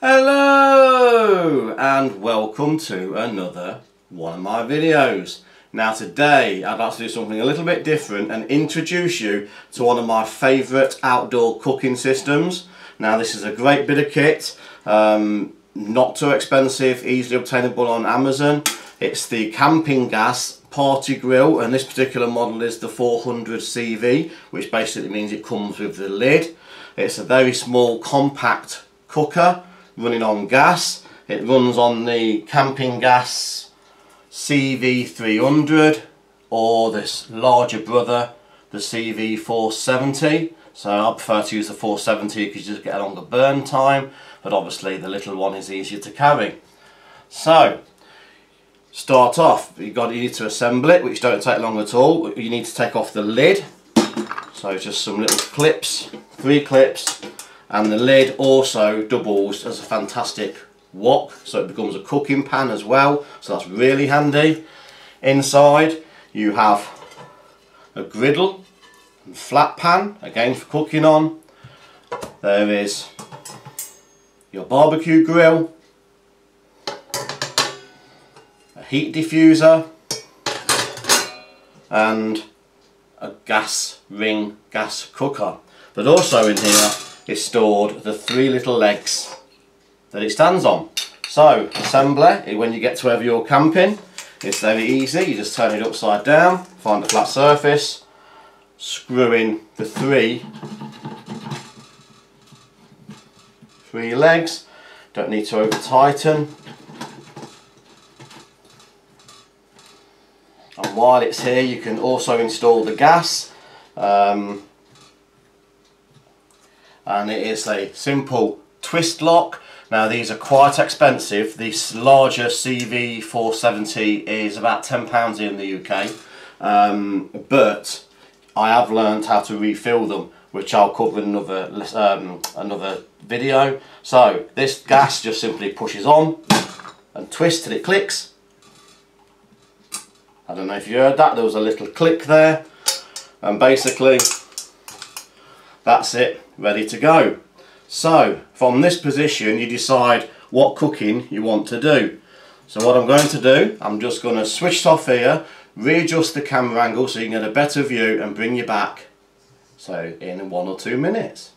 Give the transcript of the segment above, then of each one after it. Hello and welcome to another one of my videos. Now today I'd like to do something a little bit different and introduce you to one of my favourite outdoor cooking systems. Now this is a great bit of kit, not too expensive, easily obtainable on Amazon. It's the Campingaz Party Grill, and this particular model is the 400CV, which basically means it comes with the lid. It's a very small compact cooker running on gas. It runs on the Campingaz CV300 or this larger brother, the CV470. So I prefer to use the 470 because you just get a longer burn time, but obviously the little one is easier to carry. So start off, you need to assemble it, which don't take long at all. You need to take off the lid, so just some little clips, 3 clips, and the lid also doubles as a fantastic wok, so it becomes a cooking pan as well, so that's really handy. Inside you have a griddle and flat pan, again for cooking on. There is your barbecue grill, a heat diffuser, and a gas ring gas cooker. But also in here is stored the 3 little legs that it stands on. So assembly, when you get to wherever you're camping, it's very easy. You just turn it upside down, find a flat surface, screw in the three legs. Don't need to over tighten. And while it's here, you can also install the gas. And it is a simple twist lock. Now these are quite expensive. This larger CV470 is about £10 in the UK, but I have learned how to refill them, which I'll cover in another video. So this gas just simply pushes on and twists till it clicks. I don't know if you heard that, there was a little click there, and basically that's it, ready to go. So from this position you decide what cooking you want to do. So what I'm going to do, I'm just going to switch off here, readjust the camera angle so you can get a better view, and bring you back so in 1 or 2 minutes.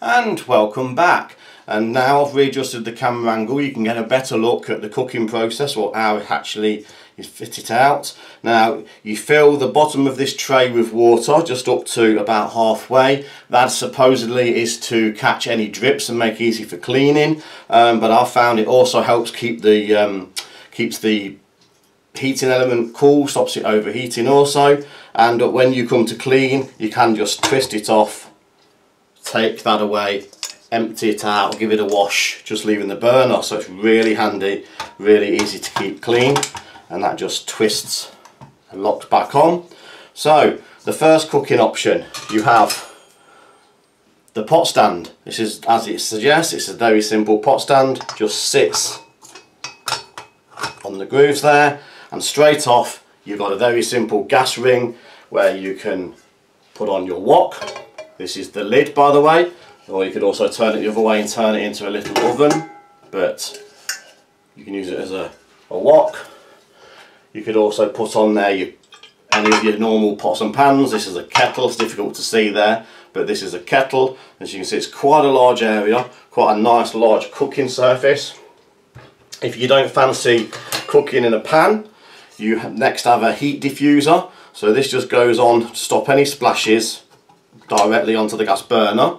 And welcome back, and now I've readjusted the camera angle, you can get a better look at the cooking process, or how it actually is fitted out. Now you fill the bottom of this tray with water just up to about halfway. That supposedly is to catch any drips and make it easy for cleaning, but I've found it also helps keep the keeps the heating element cool, stops it overheating also. And when you come to clean, you can just twist it off, take that away, empty it out, give it a wash, just leaving the burner. So it's really handy, really easy to keep clean, and that just twists and locks back on. So the first cooking option, you have the pot stand. This is, as it suggests, it's a very simple pot stand, just sits on the grooves there, and straight off you've got a very simple gas ring where you can put on your wok. This is the lid, by the way, or you could also turn it the other way and turn it into a little oven, but you can use it as a wok. You could also put on there any of your normal pots and pans. This is a kettle, it's difficult to see there, but this is a kettle. As you can see, it's quite a large area, quite a nice large cooking surface. If you don't fancy cooking in a pan, you next have a heat diffuser. So this just goes on to stop any splashes directly onto the gas burner.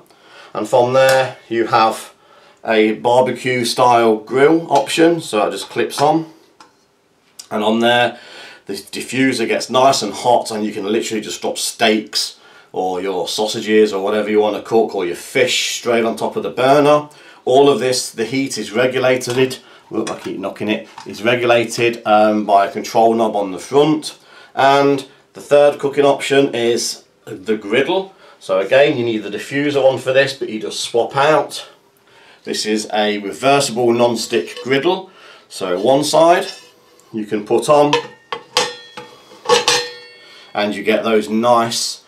And from there you have a barbecue style grill option, so it just clips on, and on there the diffuser gets nice and hot, and you can literally just drop steaks or your sausages or whatever you want to cook, or your fish, straight on top of the burner. All of this, the heat is regulated, look, I keep knocking it, it's regulated by a control knob on the front. And the third cooking option is the griddle. So again, you need the diffuser on for this, but you just swap out. This is a reversible non-stick griddle. So one side you can put on, and you get those nice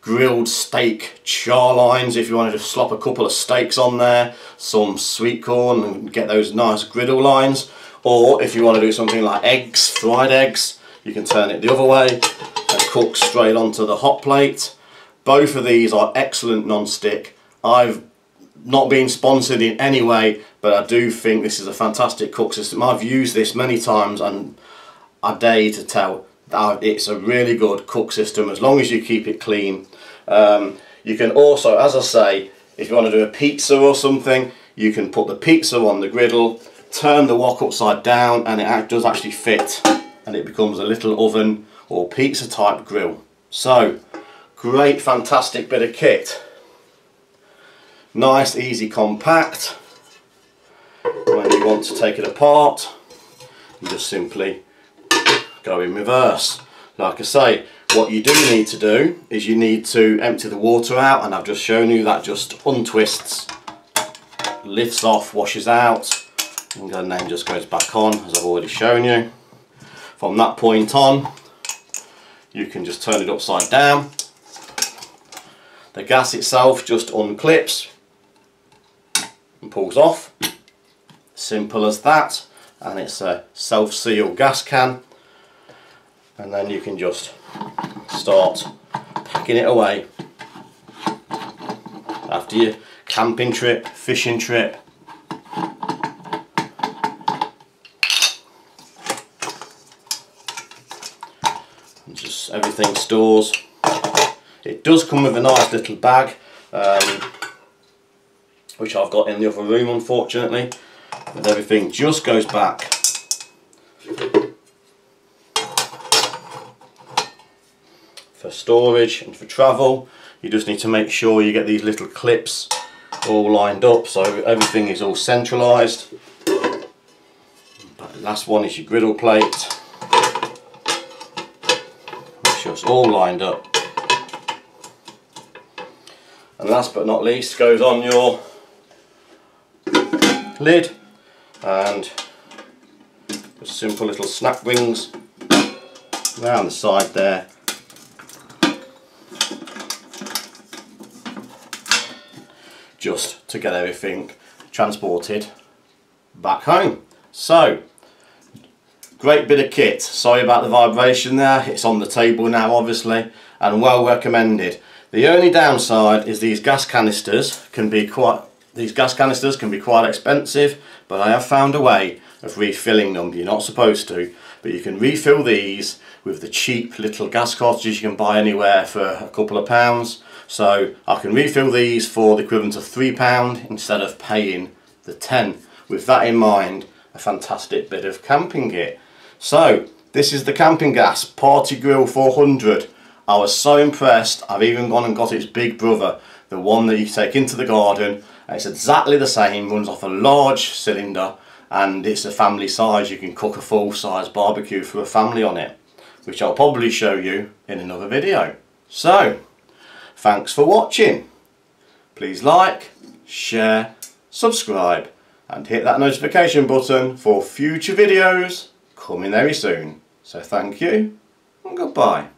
grilled steak char lines if you wanted to slop a couple of steaks on there, some sweet corn, and get those nice griddle lines. Or if you want to do something like eggs, fried eggs, you can turn it the other way and cook straight onto the hot plate. Both of these are excellent non-stick. I've not been sponsored in any way, but I do think this is a fantastic cook system. I've used this many times and I dare to tell that it's a really good cook system as long as you keep it clean. You can also, as I say, if you want to do a pizza or something, you can put the pizza on the griddle, turn the wok upside down, and it does actually fit, and it becomes a little oven or pizza type grill. So great, fantastic bit of kit. Nice, easy, compact. When you want to take it apart, you just simply go in reverse. Like I say, what you do need to do is you need to empty the water out, and I've just shown you that just untwists, lifts off, washes out, and then just goes back on, as I've already shown you. From that point on, you can just turn it upside down. The gas itself just unclips and pulls off. Simple as that. And it's a self-sealed gas can. And then you can just start packing it away. After your camping trip, fishing trip, just everything stores. It does come with a nice little bag, which I've got in the other room, unfortunately, but everything just goes back for storage and for travel. You just need to make sure you get these little clips all lined up so everything is all centralised. But the last one is your griddle plate. It's all lined up, and last but not least goes on your lid, and just simple little snap rings around the side there, just to get everything transported back home. So great bit of kit. Sorry about the vibration there, it's on the table now obviously, and well recommended. The only downside is these gas canisters can be quite expensive, but I have found a way of refilling them. You're not supposed to, but you can refill these with the cheap little gas cartridges you can buy anywhere for a couple of pounds. So I can refill these for the equivalent of £3 instead of paying the 10. With that in mind, a fantastic bit of camping kit. So this is the Campingaz Party Grill 400. I was so impressed, I've even gone and got its big brother, the one that you take into the garden. It's exactly the same, runs off a large cylinder, and it's a family size. You can cook a full-size barbecue for a family on it, which I'll probably show you in another video. So thanks for watching. Please like, share, subscribe, and hit that notification button for future videos coming very soon. So thank you, and goodbye.